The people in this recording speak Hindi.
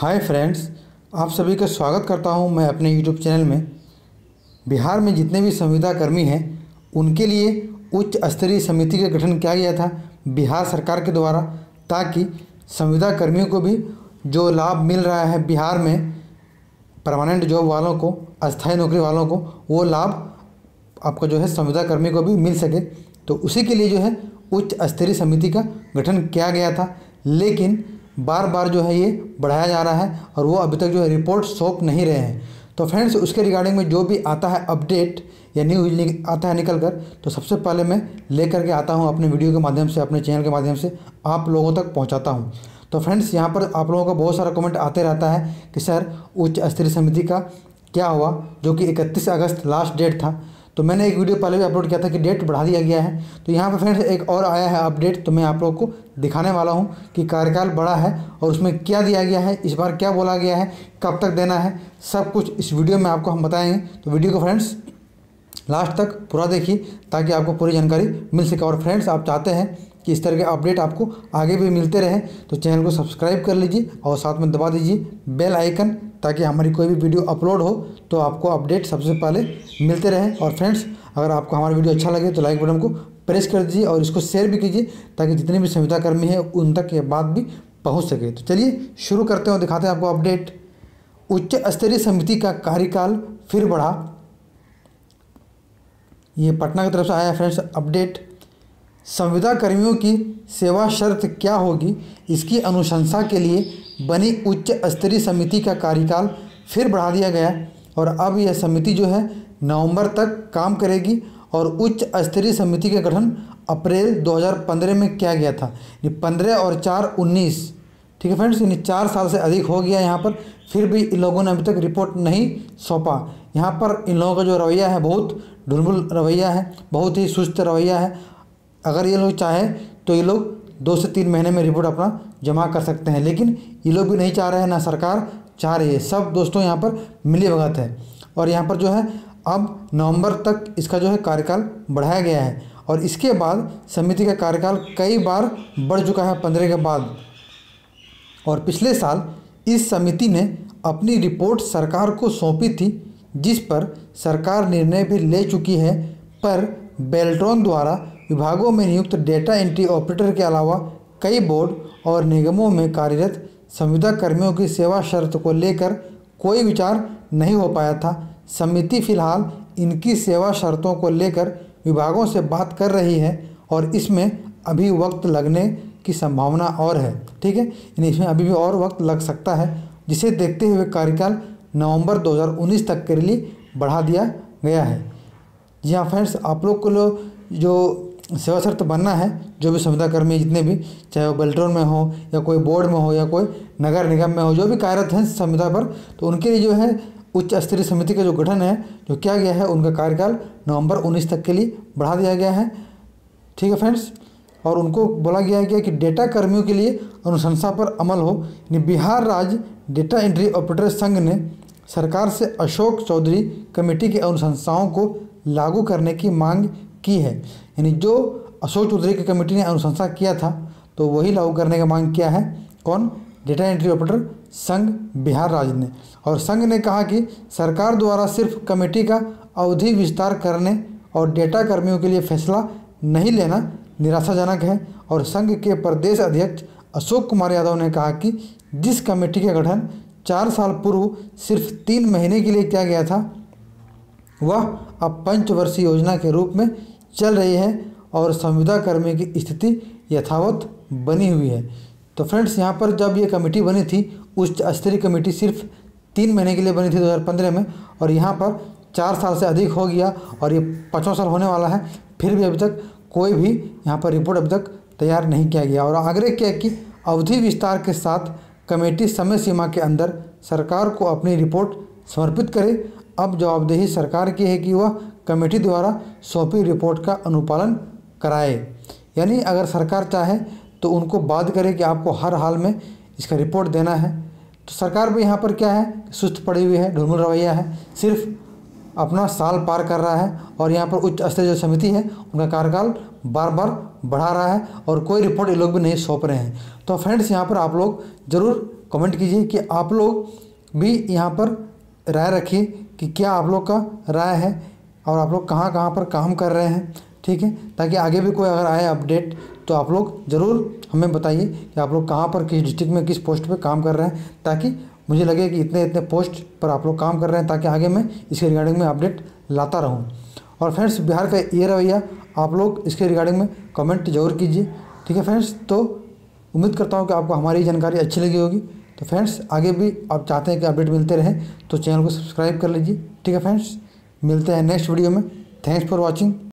हाय फ्रेंड्स, आप सभी का स्वागत करता हूं मैं अपने यूट्यूब चैनल में। बिहार में जितने भी संविदाकर्मी हैं उनके लिए उच्च स्तरीय समिति का गठन किया गया था बिहार सरकार के द्वारा, ताकि संविदाकर्मियों को भी जो लाभ मिल रहा है बिहार में परमानेंट जॉब वालों को, अस्थायी नौकरी वालों को, वो लाभ आपको जो है संविदाकर्मी को भी मिल सके। तो उसी के लिए जो है उच्च स्तरीय समिति का गठन किया गया था, लेकिन बार बार जो है ये बढ़ाया जा रहा है और वो अभी तक जो है रिपोर्ट सौंप नहीं रहे हैं। तो फ्रेंड्स, उसके रिगार्डिंग में जो भी आता है अपडेट या न्यूज आता है निकल कर, तो सबसे पहले मैं लेकर के आता हूँ अपने वीडियो के माध्यम से, अपने चैनल के माध्यम से आप लोगों तक पहुँचाता हूँ। तो फ्रेंड्स, यहाँ पर आप लोगों का बहुत सारा कमेंट आते रहता है कि सर उच्च स्तरीय समिति का क्या हुआ, जो कि 31 अगस्त लास्ट डेट था। तो मैंने एक वीडियो पहले भी अपलोड किया था कि डेट बढ़ा दिया गया है। तो यहाँ पर फ्रेंड्स एक और आया है अपडेट, तो मैं आप लोगों को दिखाने वाला हूँ कि कार्यकाल बढ़ा है और उसमें क्या दिया गया है, इस बार क्या बोला गया है, कब तक देना है, सब कुछ इस वीडियो में आपको हम बताएंगे। तो वीडियो को फ्रेंड्स लास्ट तक पूरा देखिए ताकि आपको पूरी जानकारी मिल सके। और फ्रेंड्स, आप चाहते हैं कि इस तरह के अपडेट आपको आगे भी मिलते रहें तो चैनल को सब्सक्राइब कर लीजिए और साथ में दबा दीजिए बेल आइकन, ताकि हमारी कोई भी वीडियो अपलोड हो तो आपको अपडेट सबसे पहले मिलते रहें। और फ्रेंड्स, अगर आपको हमारा वीडियो अच्छा लगे तो लाइक बटन को प्रेस कर दीजिए और इसको शेयर भी कीजिए ताकि जितने भी संविदाकर्मी हैं उन तक ये बात भी पहुँच सके। तो चलिए शुरू करते हैं और दिखाते हैं आपको अपडेट। उच्च स्तरीय समिति का कार्यकाल फिर बढ़ा, ये पटना की तरफ से आया फ्रेंड्स अपडेट। संविदा कर्मियों की सेवा शर्त क्या होगी, इसकी अनुशंसा के लिए बनी उच्च स्तरीय समिति का कार्यकाल फिर बढ़ा दिया गया और अब यह समिति जो है नवंबर तक काम करेगी। और उच्च स्तरीय समिति का गठन अप्रैल 2015 में किया गया था, 15 और 4 19, ठीक है फ्रेंड्स, यानी 4 साल से अधिक हो गया। यहाँ पर फिर भी इन लोगों ने अभी तक रिपोर्ट नहीं सौंपा। यहाँ पर इन लोगों का जो रवैया है बहुत ढुलमुल रवैया है, बहुत ही सुस्त रवैया है। अगर ये लोग चाहें तो ये लोग 2 से 3 महीने में रिपोर्ट अपना जमा कर सकते हैं, लेकिन ये लोग भी नहीं चाह रहे हैं, ना सरकार चाह रही है। सब दोस्तों यहाँ पर मिलीभगत है। और यहाँ पर जो है अब नवंबर तक इसका जो है कार्यकाल बढ़ाया गया है और इसके बाद समिति का कार्यकाल कई बार बढ़ चुका है 15 के बाद। और पिछले साल इस समिति ने अपनी रिपोर्ट सरकार को सौंपी थी, जिस पर सरकार निर्णय भी ले चुकी है, पर बेल्ट्रान द्वारा विभागों में नियुक्त डेटा एंट्री ऑपरेटर के अलावा कई बोर्ड और निगमों में कार्यरत संविदा कर्मियों की सेवा शर्त को लेकर कोई विचार नहीं हो पाया था। समिति फिलहाल इनकी सेवा शर्तों को लेकर विभागों से बात कर रही है और इसमें अभी वक्त लगने की संभावना और है, ठीक है, यानी इसमें अभी भी और वक्त लग सकता है, जिसे देखते हुए कार्यकाल नवंबर 2019 तक के लिए बढ़ा दिया गया है। जी हाँ फ्रेंड्स, आप लोग को जो सेवा शर्त बनना है, जो भी संविदाकर्मी जितने भी, चाहे वो बेल्ट्रान में हो या कोई बोर्ड में हो या कोई नगर निगम में हो, जो भी कार्यरत हैं संविदा पर, तो उनके लिए जो है उच्च स्तरीय समिति का जो गठन है जो किया गया है, उनका कार्यकाल नवंबर 19 तक के लिए बढ़ा दिया गया है, ठीक है फ्रेंड्स। और उनको बोला गया है कि डेटा कर्मियों के लिए अनुशंसा पर अमल हो। यानी बिहार राज्य डेटा एंट्री ऑपरेटर संघ ने सरकार से अशोक चौधरी कमेटी की अनुशंसाओं को लागू करने की मांग की है, यानी जो अशोक चौधरी की कमेटी ने अनुशंसा किया था तो वही लागू करने की मांग किया है। कौन? डेटा एंट्री ऑपरेटर संघ बिहार राज्य ने। और संघ ने कहा कि सरकार द्वारा सिर्फ कमेटी का अवधि विस्तार करने और डेटा कर्मियों के लिए फैसला नहीं लेना निराशाजनक है। और संघ के प्रदेश अध्यक्ष अशोक कुमार यादव ने कहा कि जिस कमेटी का गठन 4 साल पूर्व सिर्फ 3 महीने के लिए किया गया था, वह अब पंचवर्षीय योजना के रूप में चल रही है और संविदाकर्मी की स्थिति यथावत बनी हुई है। तो फ्रेंड्स, यहाँ पर जब ये कमेटी बनी थी, उच्च स्तरीय कमेटी सिर्फ 3 महीने के लिए बनी थी 2015 में, और यहाँ पर 4 साल से अधिक हो गया और ये 5वां साल होने वाला है, फिर भी अभी तक कोई भी यहाँ पर रिपोर्ट अभी तक तैयार नहीं किया गया। और आग्रह किया कि अवधि विस्तार के साथ कमेटी समय सीमा के अंदर सरकार को अपनी रिपोर्ट समर्पित करे। अब जवाबदेही सरकार की है कि वह कमेटी द्वारा सौंपी रिपोर्ट का अनुपालन कराए, यानी अगर सरकार चाहे तो उनको बाध्य करे कि आपको हर हाल में इसका रिपोर्ट देना है। तो सरकार भी यहाँ पर क्या है, सुस्त पड़ी हुई है, ढुलमुल रवैया है, सिर्फ अपना साल पार कर रहा है। और यहाँ पर उच्च स्तरीय जो समिति है उनका कार्यकाल बार बार बढ़ा रहा है और कोई रिपोर्ट ये लोग भी नहीं सौंप रहे हैं। तो फ्रेंड्स, यहाँ पर आप लोग ज़रूर कमेंट कीजिए कि आप लोग भी यहाँ पर राय रखिए कि क्या आप लोग का राय है और आप लोग कहाँ कहाँ पर काम कर रहे हैं, ठीक है, ताकि आगे भी कोई अगर आए अपडेट तो आप लोग ज़रूर हमें बताइए कि आप लोग कहाँ पर किस डिस्ट्रिक्ट में किस पोस्ट पे काम कर रहे हैं, ताकि मुझे लगे कि इतने इतने पोस्ट पर आप लोग काम कर रहे हैं, ताकि आगे मैं इसके रिगार्डिंग में अपडेट लाता रहूँ। और फ्रेंड्स, बिहार का ये रवैया आप लोग इसके रिगार्डिंग में कमेंट जरूर कीजिए, ठीक है फ्रेंड्स। तो उम्मीद करता हूँ कि आपको हमारी जानकारी अच्छी लगी होगी। तो फ्रेंड्स, आगे भी आप चाहते हैं कि अपडेट मिलते रहें तो चैनल को सब्सक्राइब कर लीजिए, ठीक है फ्रेंड्स। मिलते हैं नेक्स्ट वीडियो में। Thanks for watching.